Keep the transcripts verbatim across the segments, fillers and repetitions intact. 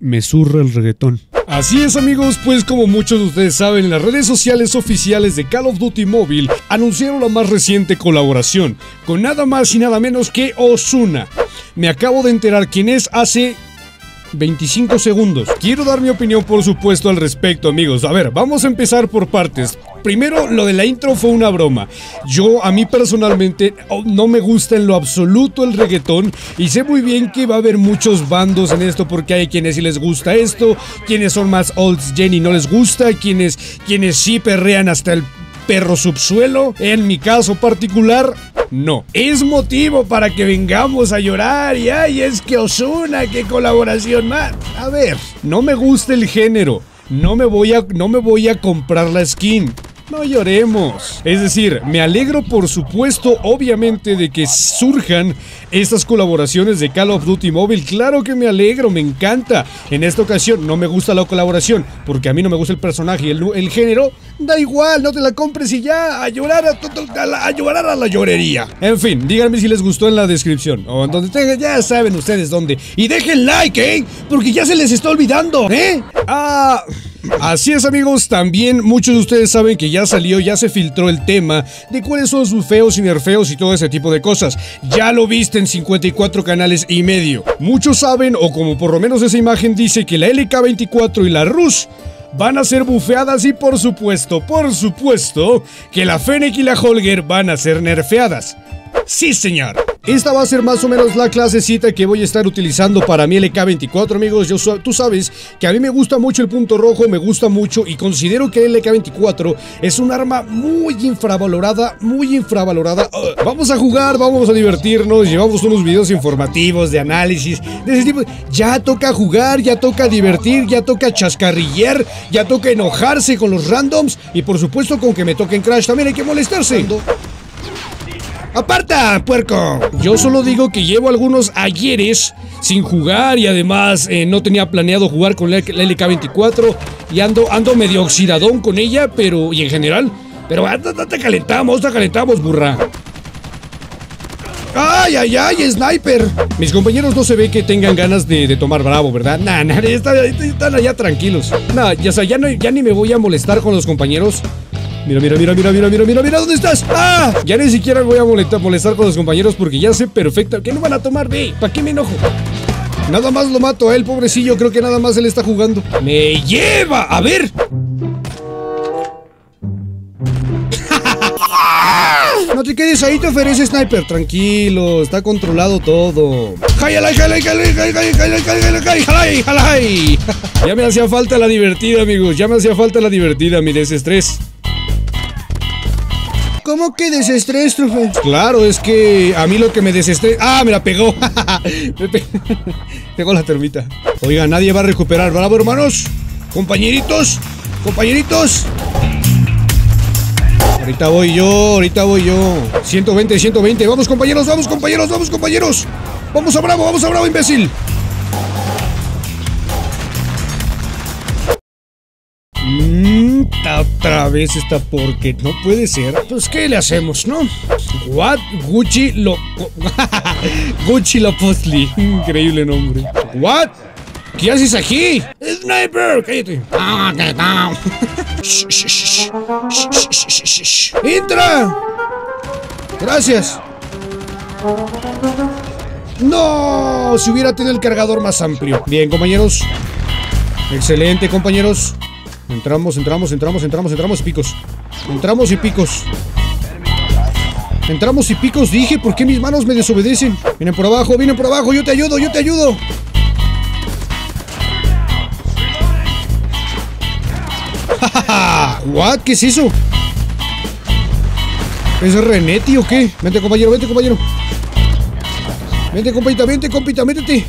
me zurra el reggaetón. Así es, amigos, pues como muchos de ustedes saben, las redes sociales oficiales de Call of Duty Mobile anunciaron la más reciente colaboración con nada más y nada menos que Ozuna. Me acabo de enterar quién es hace veinticinco segundos. Quiero dar mi opinión, por supuesto, al respecto, amigos. A ver, vamos a empezar por partes. Primero, lo de la intro fue una broma. Yo, a mí personalmente, no me gusta en lo absoluto el reggaetón. Y sé muy bien que va a haber muchos bandos en esto, porque hay quienes sí les gusta esto, quienes son más old gen y no les gusta, quienes, quienes sí perrean hasta el perro subsuelo. En mi caso particular, no. Es motivo para que vengamos a llorar y ay, es que Ozuna, qué colaboración más. A ver, no me gusta el género, no me voy a, no me voy a comprar la skin. No lloremos. Es decir, me alegro, por supuesto, obviamente, de que surjan estas colaboraciones de Call of Duty Mobile. Claro que me alegro, me encanta. En esta ocasión no me gusta la colaboración, porque a mí no me gusta el personaje y el, el género. Da igual, no te la compres y ya, a llorar a, a, la, a llorar a la llorería. En fin, díganme si les gustó en la descripción o en donde tengan, ya saben ustedes dónde. Y dejen like, ¿eh? Porque ya se les está olvidando, ¿eh? Ah... Así es, amigos, también muchos de ustedes saben que ya salió, ya se filtró el tema de cuáles son sus feos y nerfeos y todo ese tipo de cosas. Ya lo viste en cincuenta y cuatro canales y medio. Muchos saben, o como por lo menos esa imagen dice, que la L K veinticuatro y la R U S van a ser bufeadas y por supuesto, por supuesto, que la Fennec y la Holger van a ser nerfeadas. Sí, señor. Esta va a ser más o menos la clasecita que voy a estar utilizando para mi L K veinticuatro, amigos. Yo, tú sabes que a mí me gusta mucho el punto rojo, me gusta mucho y considero que el L K veinticuatro es un arma muy infravalorada, muy infravalorada. Uh, vamos a jugar, vamos a divertirnos, llevamos unos videos informativos, de análisis, de ese tipo. Ya toca jugar, ya toca divertir, ya toca chascarrillar, ya toca enojarse con los randoms y por supuesto con que me toquen Crash también hay que molestarse. ¡Aparta, puerco! Yo solo digo que llevo algunos ayeres sin jugar y además eh, no tenía planeado jugar con la L K veinticuatro y ando, ando medio oxidadón con ella, pero... y en general, pero te calentamos, te calentamos, burra. ¡Ay, ay, ay, sniper! Mis compañeros no se ve que tengan ganas de, de tomar bravo, ¿verdad? Nah, nah, están, están allá tranquilos. Nah, ya, o sea, ya, no, ya ni me voy a molestar con los compañeros. Mira, mira, mira, mira, mira, mira, mira, mira, ¿dónde estás? ¡Ah! Ya ni siquiera voy a molestar, molestar con los compañeros porque ya sé perfecta. ¿Qué no van a tomar? Ve, ¿para qué me enojo? Nada más lo mato a él, pobrecillo. Creo que nada más él está jugando. ¡Me lleva! ¡A ver! No te quedes ahí, te ofrece sniper. Tranquilo, está controlado todo. Ya me hacía falta la divertida, amigos. Ya me hacía falta la divertida, mi desestrés. ¿Cómo que desestrés, trufe? Claro, es que a mí lo que me desestrés... ¡Ah, me la pegó! me pe... Pegó la termita. Oiga, nadie va a recuperar. ¡Bravo, hermanos! ¡Compañeritos! ¡Compañeritos! Ahorita voy yo, ahorita voy yo. ciento veinte, ciento veinte. ¡Vamos, compañeros! ¡Vamos, compañeros! ¡Vamos, compañeros! ¡Vamos a Bravo! ¡Vamos a Bravo, imbécil! Otra vez está porque no puede ser. Pues qué le hacemos, ¿no? What Gucci lo Gucci lo Postli. Increíble nombre. What? ¿Qué haces aquí? Sniper, cállate. Entra. Gracias. No, si hubiera tenido el cargador más amplio. Bien, compañeros. Excelente, compañeros. Entramos, entramos, entramos, entramos, entramos y picos. Entramos y picos. Entramos y picos, dije, ¿por qué mis manos me desobedecen? Vienen por abajo, vienen por abajo, yo te ayudo, yo te ayudo. What? ¿Qué es eso? ¿Es Renetti o qué? Vente, compañero, vente, compañero. Vente, compita, vente, compita, métete.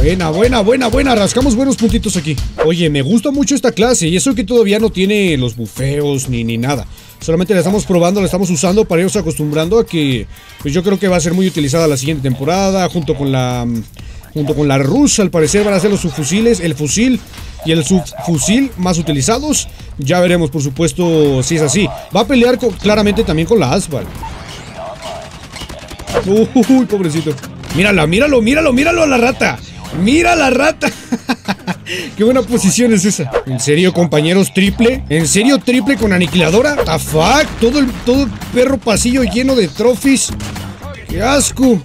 Buena, buena, buena, buena, rascamos buenos puntitos aquí. Oye, me gusta mucho esta clase y eso que todavía no tiene los bufeos ni, ni nada. Solamente la estamos probando, la estamos usando para irnos acostumbrando a que... Pues yo creo que va a ser muy utilizada la siguiente temporada junto con la... Junto con la R U S, al parecer van a ser los subfusiles, el fusil y el subfusil más utilizados. Ya veremos, por supuesto, si es así. Va a pelear con, claramente también con la Aspalt. Uy, pobrecito. Mírala, míralo, míralo, míralo a la rata. ¡Mira la rata! ¡Qué buena posición es esa! ¿En serio, compañeros? ¿Triple? ¿En serio, triple con aniquiladora? ¡The fuck! Todo el, todo el perro pasillo lleno de trophies. ¡Qué asco!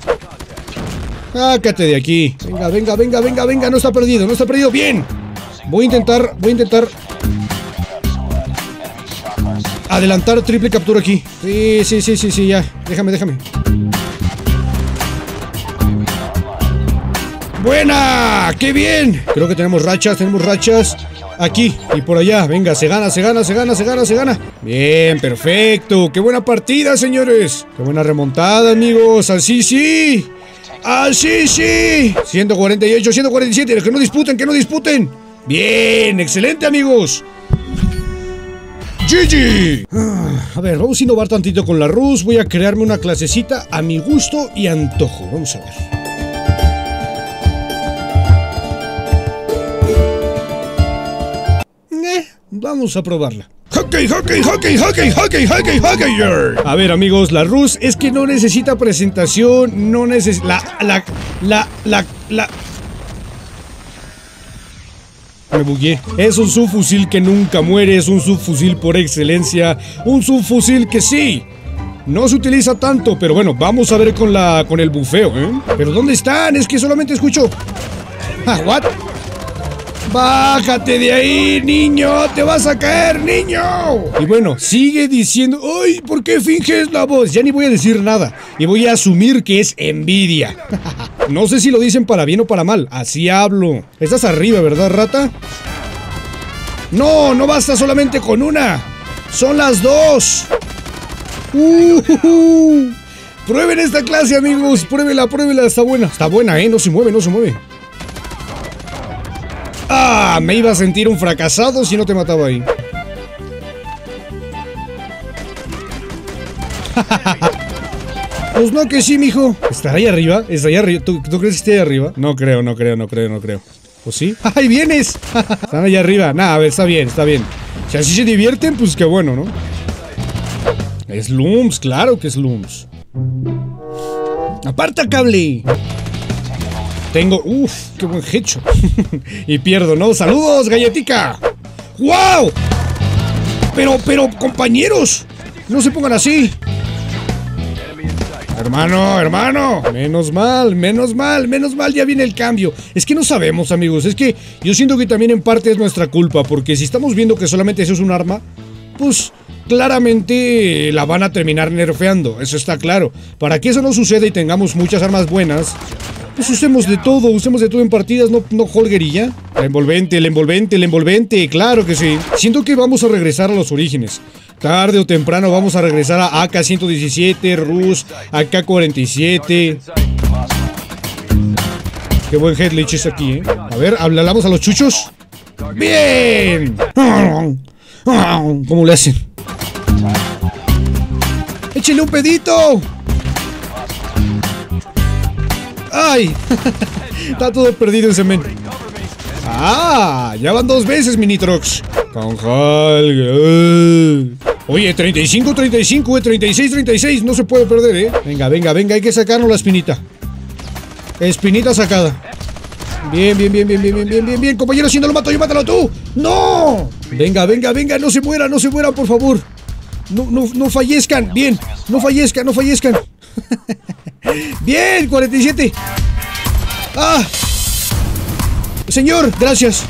¡Sácate de aquí! Venga, venga, venga, venga, venga. No está perdido, no está perdido. ¡Bien! Voy a intentar, voy a intentar... adelantar triple captura aquí. Sí, sí, sí, sí, sí, ya. Déjame, déjame. ¡Buena! ¡Qué bien! Creo que tenemos rachas, tenemos rachas aquí y por allá. Venga, se gana, se gana, se gana, se gana, se gana. Bien, perfecto. ¡Qué buena partida, señores! ¡Qué buena remontada, amigos! ¡Así sí! ¡Así sí! ciento cuarenta y ocho, ciento cuarenta y siete. ¡Que no disputen, que no disputen! ¡Bien! ¡Excelente, amigos! G G. A ver, vamos a innovar tantito con la R U S. Voy a crearme una clasecita a mi gusto y antojo. Vamos a ver. Vamos a probarla. Hockey, hockey, hockey, hockey, hockey, hockey, hockey. A ver, amigos, la R U S es que no necesita presentación, no necesita... La, la, la, la, la... Me bugué. Es un subfusil que nunca muere, es un subfusil por excelencia, un subfusil que sí, no se utiliza tanto, pero bueno, vamos a ver con la, con el bufeo, ¿eh? ¿Pero dónde están? Es que solamente escucho... Ah, what? ¡Bájate de ahí, niño! ¡Te vas a caer, niño! Y bueno, sigue diciendo... ¡Ay! ¿Por qué finges la voz? Ya ni voy a decir nada. Y voy a asumir que es envidia. No sé si lo dicen para bien o para mal. Así hablo. Estás arriba, ¿verdad, rata? ¡No! ¡No basta solamente con una! ¡Son las dos! ¡Uh! ¡Prueben esta clase, amigos! ¡Pruébela, pruébela! Está buena. Está buena, ¿eh? No se mueve, no se mueve. Ah, me iba a sentir un fracasado si no te mataba ahí. Pues no que sí, mijo. ¿Está ahí arriba? ¿Está ahí arriba? ¿Tú, ¿Tú crees que esté ahí arriba? No creo, no creo, no creo, no creo. ¿Pues sí? ¡Ahí vienes! Están allá arriba. Nah, a ver, está bien, está bien. Si así se divierten, pues qué bueno, ¿no? Slums, claro que Slums. ¡Aparta, cable! Tengo... Uf, qué buen hecho. Y pierdo, ¿no? ¡Saludos, galletica! ¡Wow! Pero, pero, compañeros, no se pongan así. Hermano, hermano. Menos mal, menos mal, menos mal. Ya viene el cambio. Es que no sabemos, amigos. Es que yo siento que también en parte es nuestra culpa. Porque si estamos viendo que solamente eso es un arma, pues... claramente la van a terminar nerfeando. Eso está claro. Para que eso no suceda y tengamos muchas armas buenas, pues usemos de todo, usemos de todo en partidas. No, no, Holger, y ya. La envolvente, el envolvente, el envolvente, claro que sí. Siento que vamos a regresar a los orígenes. Tarde o temprano vamos a regresar a A K ciento diecisiete, R U S, A K cuarenta y siete. Qué buen headlitch es aquí, ¿eh? A ver, hablamos a los chuchos. ¡Bien! ¿Cómo le hacen? ¡Échale un pedito! ¡Ay! Está todo perdido ese men. ¡Ah! Ya van dos veces, Minitrox. Con Holger. Oye, treinta y cinco, treinta y cinco, eh, treinta y seis, treinta y seis. No se puede perder, eh. Venga, venga, venga. Hay que sacarnos la espinita. Espinita sacada. Bien, bien, bien, bien, bien, bien, bien, bien, bien. Compañero, si no lo mato yo, mátalo tú. ¡No! Venga, venga, venga. No se muera, no se muera, por favor. No, no, no fallezcan, bien, no fallezcan, no fallezcan. Bien, cuarenta y siete. ¡Ah! Señor, gracias.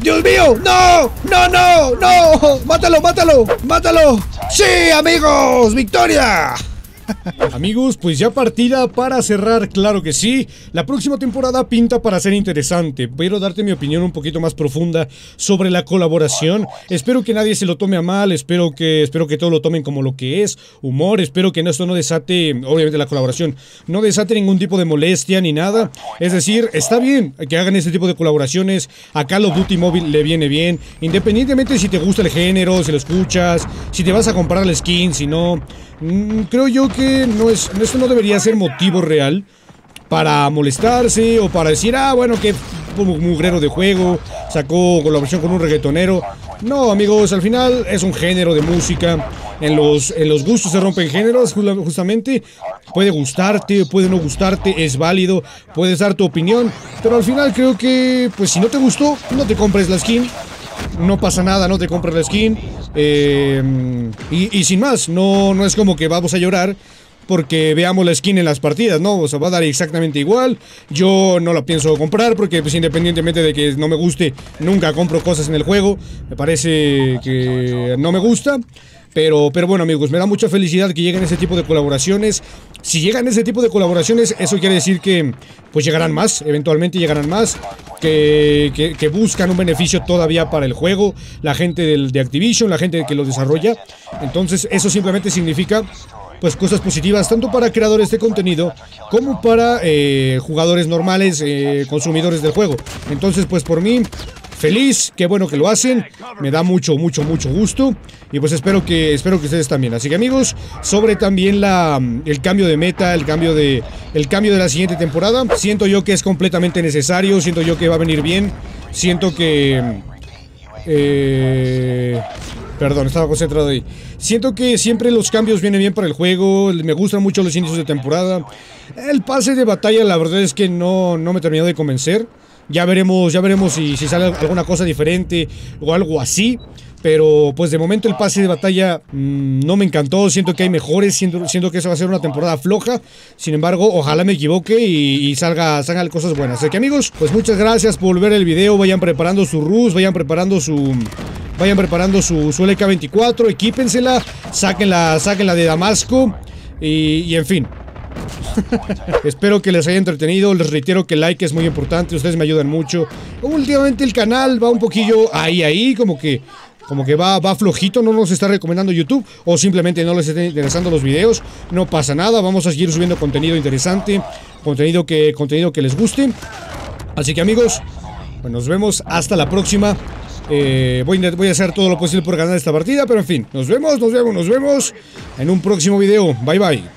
¡Dios mío! ¡No! ¡No, no, no! ¡Mátalo, mátalo, mátalo! ¡Sí, amigos! ¡Victoria! Amigos, pues ya partida para cerrar, claro que sí. La próxima temporada pinta para ser interesante. Quiero darte mi opinión un poquito más profunda sobre la colaboración. Espero que nadie se lo tome a mal, espero que, espero que todo lo tomen como lo que es, humor. Espero que esto no desate, obviamente la colaboración, no desate ningún tipo de molestia ni nada. Es decir, está bien que hagan este tipo de colaboraciones. A Call of Duty Mobile le viene bien, independientemente si te gusta el género, si lo escuchas, si te vas a comprar el skin, si no. Creo yo que no es, esto no debería ser motivo real para molestarse o para decir, ah, bueno, que mugrero de juego, sacó colaboración con un reggaetonero. No, amigos, al final es un género de música. en los, en los gustos se rompen géneros, justamente. Puede gustarte, puede no gustarte, es válido, puedes dar tu opinión, pero al final creo que, pues si no te gustó, no te compres la skin. No pasa nada, no te compres la skin. Eh, y, y sin más, no, no es como que vamos a llorar porque veamos la skin en las partidas, ¿no? O sea, va a dar exactamente igual. Yo no la pienso comprar porque, pues, independientemente de que no me guste, nunca compro cosas en el juego. Me parece que no me gusta. Pero, pero bueno, amigos, me da mucha felicidad que lleguen ese tipo de colaboraciones. Si llegan ese tipo de colaboraciones, eso quiere decir que pues llegarán más, eventualmente llegarán más, que, que, que buscan un beneficio todavía para el juego, la gente del, de Activision, la gente que lo desarrolla. Entonces eso simplemente significa pues cosas positivas, tanto para creadores de contenido como para eh, jugadores normales, eh, consumidores del juego. Entonces, pues por mí, feliz, qué bueno que lo hacen, me da mucho, mucho, mucho gusto. Y pues espero que, espero que ustedes también. Así que, amigos, sobre también la, el cambio de meta, el cambio de, el cambio de la siguiente temporada, siento yo que es completamente necesario, siento yo que va a venir bien, siento que... Eh... Perdón, estaba concentrado ahí. Siento que siempre los cambios vienen bien para el juego. Me gustan mucho los inicios de temporada. El pase de batalla, la verdad es que no, no me terminó de convencer. Ya veremos, ya veremos si, si sale alguna cosa diferente o algo así. Pero pues de momento el pase de batalla mmm, no me encantó. Siento que hay mejores, siento, siento que esa va a ser una temporada floja. Sin embargo, ojalá me equivoque y, y salga, salgan cosas buenas. Así que, amigos, pues muchas gracias por ver el video. Vayan preparando su R U S, vayan preparando su... Vayan preparando su, su L K veinticuatro, equípensela, sáquenla, sáquenla de Damasco y, y en fin. Espero que les haya entretenido, les reitero que el like es muy importante, ustedes me ayudan mucho. Últimamente el canal va un poquillo ahí, ahí, como que... Como que va, va flojito, no nos está recomendando YouTube o simplemente no les está interesando los videos. No pasa nada, vamos a seguir subiendo contenido interesante, contenido que, contenido que les guste. Así que, amigos, pues nos vemos hasta la próxima. Eh, voy, voy a hacer todo lo posible por ganar esta partida, pero en fin, nos vemos, nos vemos, nos vemos en un próximo video. Bye, bye.